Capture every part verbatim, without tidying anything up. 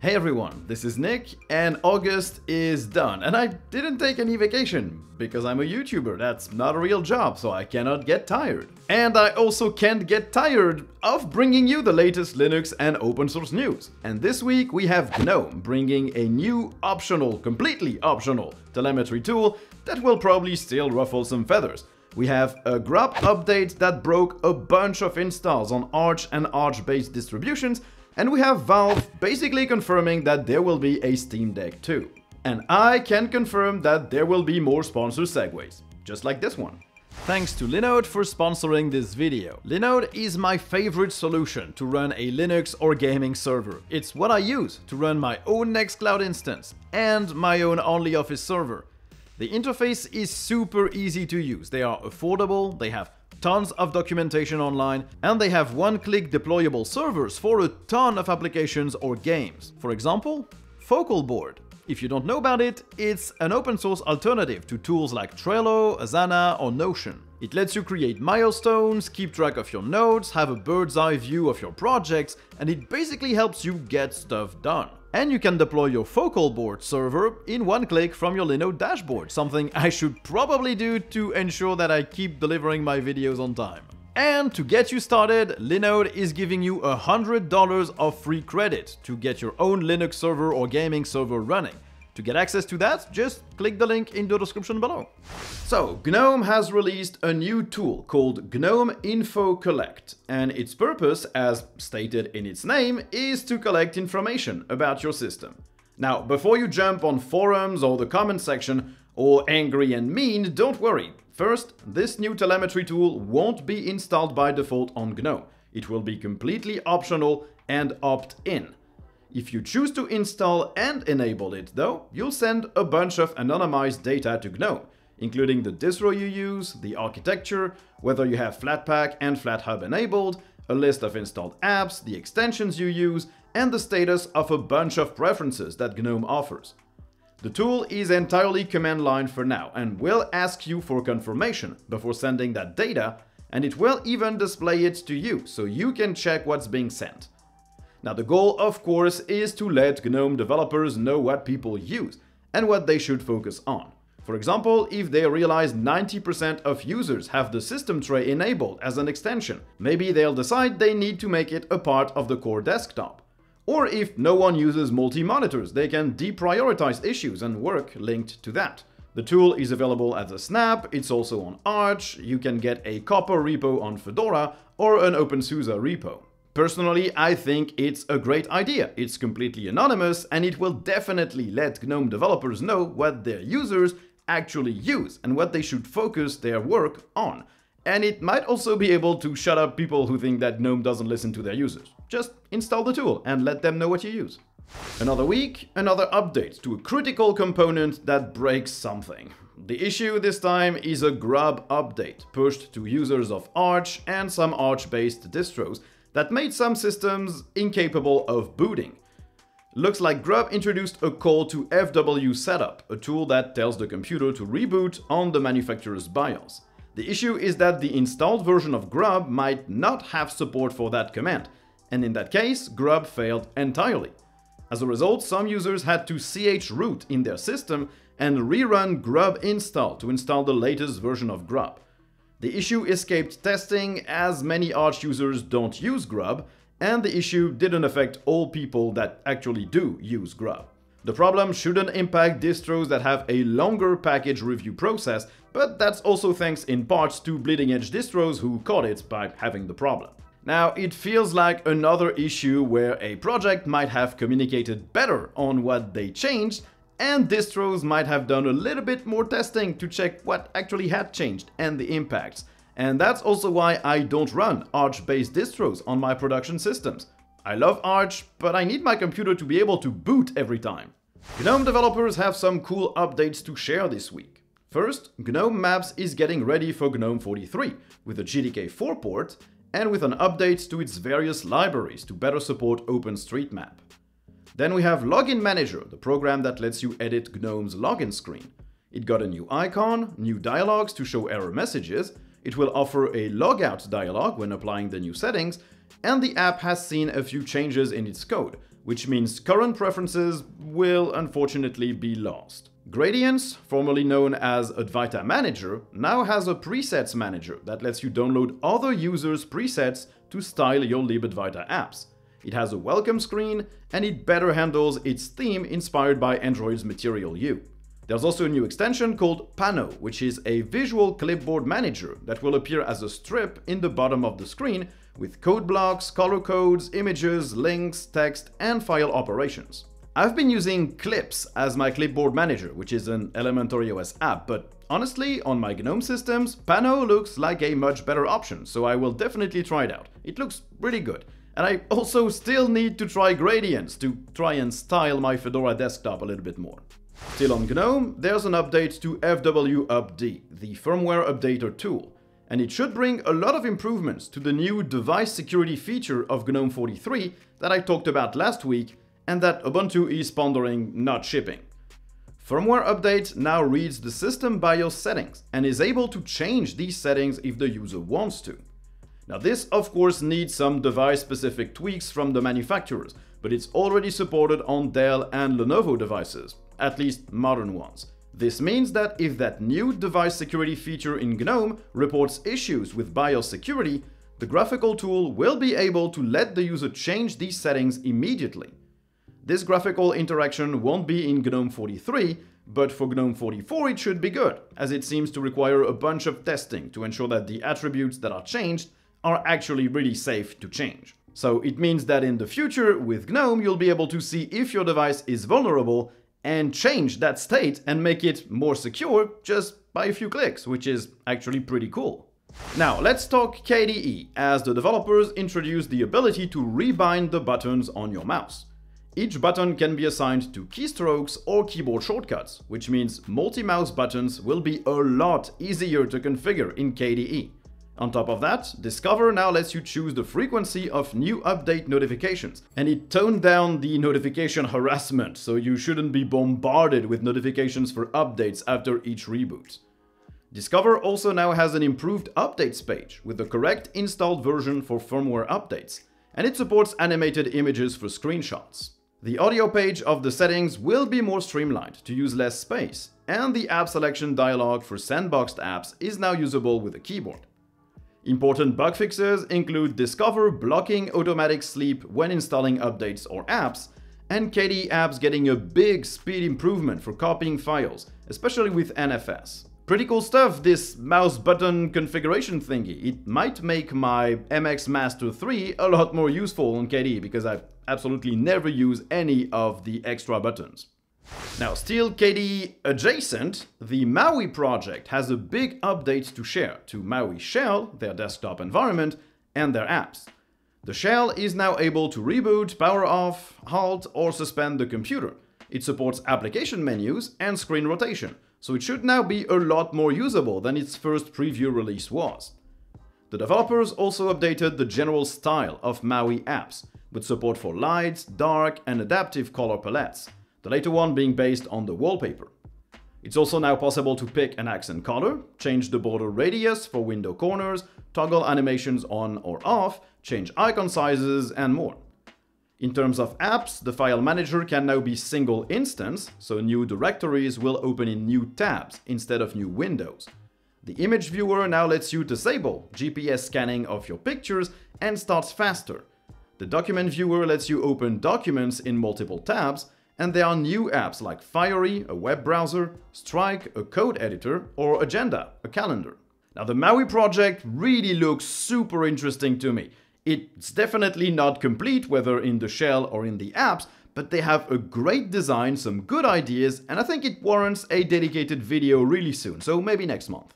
Hey everyone, this is Nick, and August is done, and I didn't take any vacation, because I'm a YouTuber, that's not a real job, so I cannot get tired. And I also can't get tired of bringing you the latest Linux and open source news. And this week we have GNOME bringing a new optional, completely optional, telemetry tool that will probably still ruffle some feathers. We have a GRUB update that broke a bunch of installs on Arch and Arch-based distributions, and we have Valve basically confirming that there will be a Steam Deck too. And I can confirm that there will be more sponsor segues, just like this one. Thanks to Linode for sponsoring this video. Linode is my favorite solution to run a Linux or gaming server. It's what I use to run my own Nextcloud instance and my own OnlyOffice server. The interface is super easy to use, they are affordable, they have tons of documentation online, and they have one-click deployable servers for a ton of applications or games. For example, Focalboard. If you don't know about it, it's an open-source alternative to tools like Trello, Asana, or Notion. It lets you create milestones, keep track of your nodes, have a bird's-eye view of your projects, and it basically helps you get stuff done. And you can deploy your Focalboard server in one click from your Linode dashboard, something I should probably do to ensure that I keep delivering my videos on time. And to get you started, Linode is giving you one hundred dollars of free credit to get your own Linux server or gaming server running. To get access to that, just click the link in the description below. So, GNOME has released a new tool called GNOME Info Collect, and its purpose, as stated in its name, is to collect information about your system. Now, before you jump on forums or the comment section, or angry and mean, don't worry. First, this new telemetry tool won't be installed by default on GNOME. It will be completely optional and opt-in. If you choose to install and enable it, though, you'll send a bunch of anonymized data to GNOME, including the distro you use, the architecture, whether you have Flatpak and FlatHub enabled, a list of installed apps, the extensions you use, and the status of a bunch of preferences that GNOME offers. The tool is entirely command line for now and will ask you for confirmation before sending that data, and it will even display it to you so you can check what's being sent. Now, the goal, of course, is to let GNOME developers know what people use and what they should focus on. For example, if they realize ninety percent of users have the system tray enabled as an extension, maybe they'll decide they need to make it a part of the core desktop. Or if no one uses multi-monitors, they can deprioritize issues and work linked to that. The tool is available as a snap, it's also on Arch, you can get a C O P R repo on Fedora or an OpenSUSE repo. Personally, I think it's a great idea. It's completely anonymous and it will definitely let GNOME developers know what their users actually use and what they should focus their work on. And it might also be able to shut up people who think that GNOME doesn't listen to their users. Just install the tool and let them know what you use. Another week, another update to a critical component that breaks something. The issue this time is a GRUB update pushed to users of Arch and some Arch-based distros that made some systems incapable of booting. Looks like GRUB introduced a call to F W Setup, a tool that tells the computer to reboot on the manufacturer's BIOS. The issue is that the installed version of GRUB might not have support for that command, and in that case, GRUB failed entirely. As a result, some users had to chroot in their system and rerun GRUB install to install the latest version of GRUB. The issue escaped testing as many Arch users don't use GRUB, and the issue didn't affect all people that actually do use GRUB. The problem shouldn't impact distros that have a longer package review process, but that's also thanks in part to bleeding-edge distros who caught it by having the problem. Now, it feels like another issue where a project might have communicated better on what they changed, and distros might have done a little bit more testing to check what actually had changed and the impacts. And that's also why I don't run Arch-based distros on my production systems. I love Arch, but I need my computer to be able to boot every time. GNOME developers have some cool updates to share this week. First, GNOME Maps is getting ready for GNOME forty-three with a G T K four port and with an update to its various libraries to better support OpenStreetMap. Then we have Login Manager, the program that lets you edit GNOME's login screen. It got a new icon, new dialogues to show error messages, it will offer a logout dialog when applying the new settings, and the app has seen a few changes in its code, which means current preferences will unfortunately be lost. Gradients, formerly known as Advaita Manager, now has a presets manager that lets you download other users' presets to style your libadvaita apps. It has a welcome screen, and it better handles its theme inspired by Android's Material U. There's also a new extension called Pano, which is a visual clipboard manager that will appear as a strip in the bottom of the screen with code blocks, color codes, images, links, text, and file operations. I've been using Clips as my clipboard manager, which is an elementary O S app, but honestly, on my GNOME systems, Pano looks like a much better option, so I will definitely try it out. It looks really good. And I also still need to try Gradients to try and style my Fedora desktop a little bit more. Still on GNOME, there's an update to F W Upd, the firmware updater tool, and it should bring a lot of improvements to the new device security feature of GNOME forty-three that I talked about last week and that Ubuntu is pondering not shipping. Firmware update now reads the system BIOS settings and is able to change these settings if the user wants to. Now this, of course, needs some device-specific tweaks from the manufacturers, but it's already supported on Dell and Lenovo devices, at least modern ones. This means that if that new device security feature in GNOME reports issues with BIOS security, the graphical tool will be able to let the user change these settings immediately. This graphical interaction won't be in GNOME forty-three, but for GNOME forty-four it should be good, as it seems to require a bunch of testing to ensure that the attributes that are changed are actually really safe to change. So it means that in the future, with GNOME, you'll be able to see if your device is vulnerable and change that state and make it more secure just by a few clicks, which is actually pretty cool. Now let's talk K D E, as the developers introduced the ability to rebind the buttons on your mouse. Each button can be assigned to keystrokes or keyboard shortcuts, which means multi-mouse buttons will be a lot easier to configure in K D E. On top of that, Discover now lets you choose the frequency of new update notifications, and it toned down the notification harassment, so you shouldn't be bombarded with notifications for updates after each reboot. Discover also now has an improved updates page with the correct installed version for firmware updates, and it supports animated images for screenshots. The audio page of the settings will be more streamlined to use less space, and the app selection dialog for sandboxed apps is now usable with a keyboard. Important bug fixes include Discover blocking automatic sleep when installing updates or apps, and K D E apps getting a big speed improvement for copying files, especially with N F S. Pretty cool stuff, this mouse button configuration thingy. It might make my M X Master three a lot more useful on K D E because I absolutely never use any of the extra buttons. Now, still K D E adjacent, the MAUI project has a big update to share to MAUI Shell, their desktop environment, and their apps. The Shell is now able to reboot, power off, halt, or suspend the computer. It supports application menus and screen rotation, so it should now be a lot more usable than its first preview release was. The developers also updated the general style of MAUI apps, with support for light, dark, and adaptive color palettes, the later one being based on the wallpaper. It's also now possible to pick an accent color, change the border radius for window corners, toggle animations on or off, change icon sizes, and more. In terms of apps, the file manager can now be single instance, so new directories will open in new tabs instead of new windows. The image viewer now lets you disable G P S scanning of your pictures and starts faster. The document viewer lets you open documents in multiple tabs, and there are new apps like Fiery, a web browser, Strike, a code editor, or Agenda, a calendar. Now the MAUI project really looks super interesting to me. It's definitely not complete, whether in the shell or in the apps, but they have a great design, some good ideas, and I think it warrants a dedicated video really soon, so maybe next month.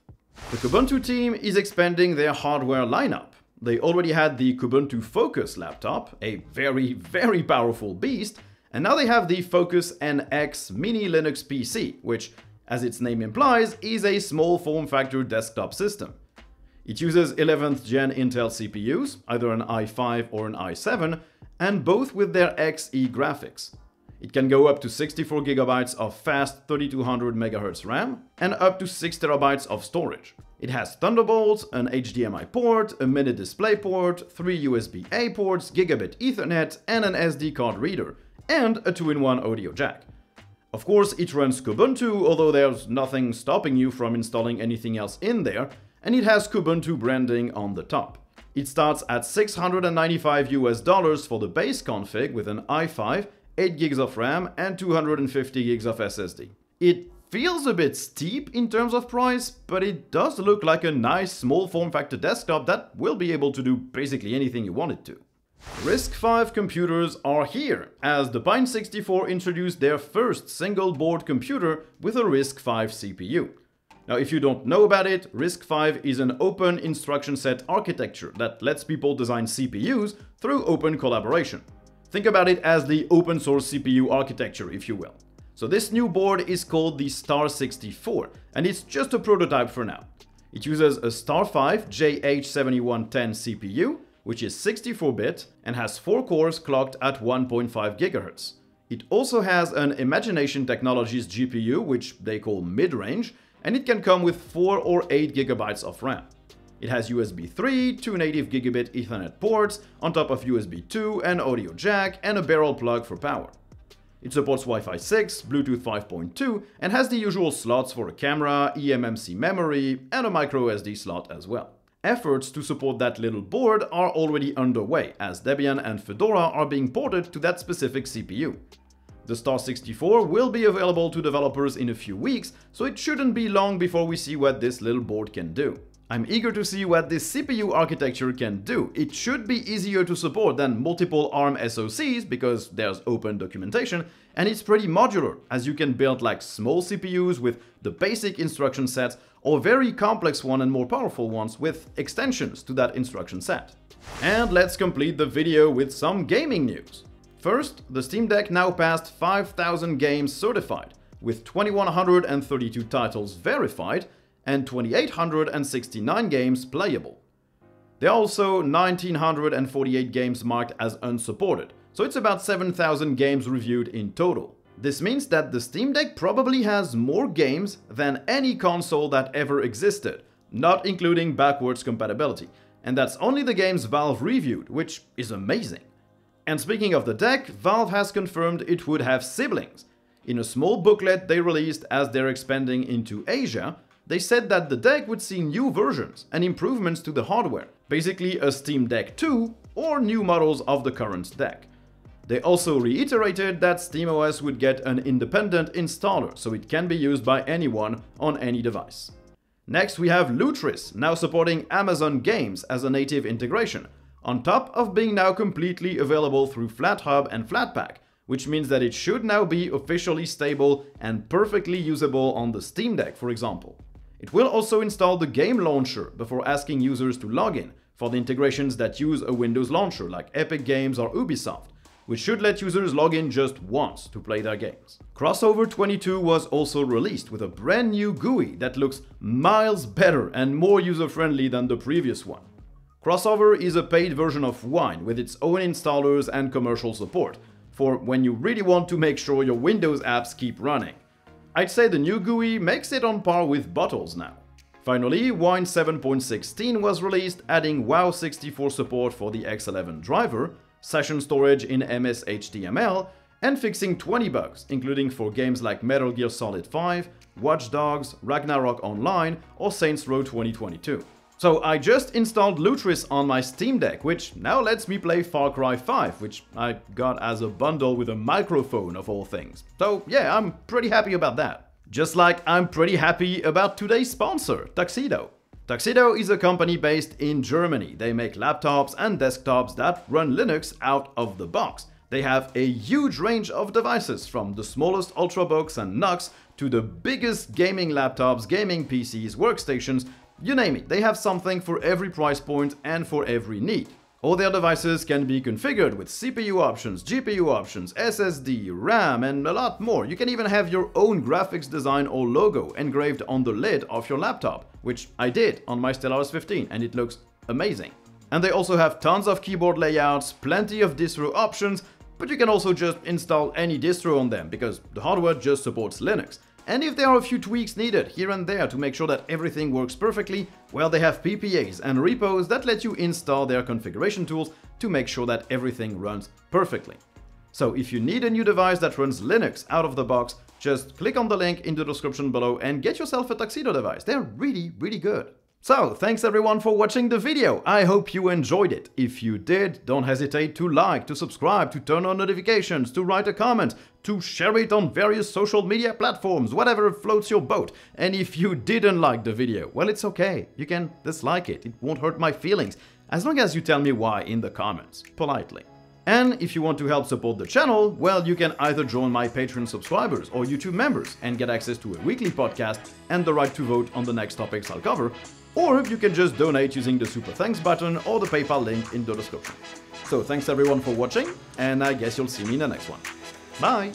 The Kubuntu team is expanding their hardware lineup. They already had the Kubuntu Focus laptop, a very, very powerful beast, and now they have the Focus N X Mini Linux P C, which, as its name implies, is a small form factor desktop system. It uses eleventh gen Intel C P Us, either an i five or an i seven, and both with their X E graphics. It can go up to sixty-four gigabytes of fast thirty-two hundred megahertz RAM and up to six terabytes of storage. It has Thunderbolt, an H D M I port, a mini display port, three U S B A ports, gigabit Ethernet and an S D card reader, and a two in one audio jack. Of course, it runs Kubuntu, although there's nothing stopping you from installing anything else in there, and it has Kubuntu branding on the top. It starts at six hundred ninety-five US dollars for the base config with an i five, eight gigs of RAM and two hundred fifty gigs of S S D. It feels a bit steep in terms of price, but it does look like a nice small form factor desktop that will be able to do basically anything you want it to. risk five computers are here, as the Pine sixty-four introduced their first single board computer with a risk five C P U. Now, if you don't know about it, risk five is an open instruction set architecture that lets people design C P Us through open collaboration. Think about it as the open source C P U architecture, if you will. So this new board is called the Star sixty-four, and it's just a prototype for now. It uses a Star five J H seventy-one ten C P U, which is sixty-four bit and has four cores clocked at one point five gigahertz. It also has an Imagination Technologies G P U, which they call mid-range, and it can come with four or eight gigabytes of RAM. It has U S B three, two native gigabit Ethernet ports, on top of U S B two, an audio jack, and a barrel plug for power. It supports Wi-Fi six, Bluetooth five point two, and has the usual slots for a camera, eMMC memory, and a microSD slot as well. Efforts to support that little board are already underway, as Debian and Fedora are being ported to that specific C P U. The Star sixty-four will be available to developers in a few weeks, so it shouldn't be long before we see what this little board can do. I'm eager to see what this C P U architecture can do. It should be easier to support than multiple ARM S O Cs because there's open documentation, and it's pretty modular, as you can build like small C P Us with the basic instruction sets or very complex one and more powerful ones with extensions to that instruction set. And let's complete the video with some gaming news. First, the Steam Deck now passed five thousand games certified, with two thousand one hundred thirty-two titles verified and two thousand eight hundred sixty-nine games playable. There are also one thousand nine hundred forty-eight games marked as unsupported, so it's about seven thousand games reviewed in total. This means that the Steam Deck probably has more games than any console that ever existed, not including backwards compatibility, and that's only the games Valve reviewed, which is amazing. And speaking of the Deck, Valve has confirmed it would have siblings. In a small booklet they released as they're expanding into Asia, they said that the Deck would see new versions and improvements to the hardware, basically a Steam Deck two or new models of the current Deck. They also reiterated that SteamOS would get an independent installer, so it can be used by anyone on any device. Next we have Lutris, now supporting Amazon Games as a native integration, on top of being now completely available through FlatHub and Flatpak, which means that it should now be officially stable and perfectly usable on the Steam Deck, for example. It will also install the game launcher before asking users to log in for the integrations that use a Windows launcher like Epic Games or Ubisoft, which should let users log in just once to play their games. Crossover twenty-two was also released with a brand new G U I that looks miles better and more user-friendly than the previous one. Crossover is a paid version of Wine with its own installers and commercial support, for when you really want to make sure your Windows apps keep running. I'd say the new G U I makes it on par with bottles now. Finally, Wine seven point sixteen was released, adding WoW sixty-four support for the X eleven driver, session storage in M S H T M L, and fixing twenty bugs, including for games like Metal Gear Solid five, Watch Dogs, Ragnarok Online, or Saints Row twenty twenty-two. So I just installed Lutris on my Steam Deck, which now lets me play Far Cry five, which I got as a bundle with a microphone of all things. So yeah, I'm pretty happy about that. Just like I'm pretty happy about today's sponsor, Tuxedo. Tuxedo is a company based in Germany. They make laptops and desktops that run Linux out of the box. They have a huge range of devices, from the smallest Ultrabooks and N U Cs to the biggest gaming laptops, gaming P Cs, workstations. You name it, they have something for every price point and for every need. All their devices can be configured with C P U options, G P U options, S S D, RAM, and a lot more. You can even have your own graphics design or logo engraved on the lid of your laptop, which I did on my Stellaris fifteen, and it looks amazing. And they also have tons of keyboard layouts, plenty of distro options, but you can also just install any distro on them because the hardware just supports Linux. And if there are a few tweaks needed here and there to make sure that everything works perfectly, well, they have P P As and repos that let you install their configuration tools to make sure that everything runs perfectly. So if you need a new device that runs Linux out of the box, just click on the link in the description below and get yourself a Tuxedo device. They're really, really good. So thanks everyone for watching the video. I hope you enjoyed it. If you did, don't hesitate to like, to subscribe, to turn on notifications, to write a comment, to share it on various social media platforms, whatever floats your boat. And if you didn't like the video, well, it's okay. You can dislike it. It won't hurt my feelings, as long as you tell me why in the comments, politely. And if you want to help support the channel, well, you can either join my Patreon subscribers or YouTube members and get access to a weekly podcast and the right to vote on the next topics I'll cover, or if you can just donate using the Super Thanks button or the PayPal link in the description. So thanks everyone for watching, and I guess you'll see me in the next one. Bye!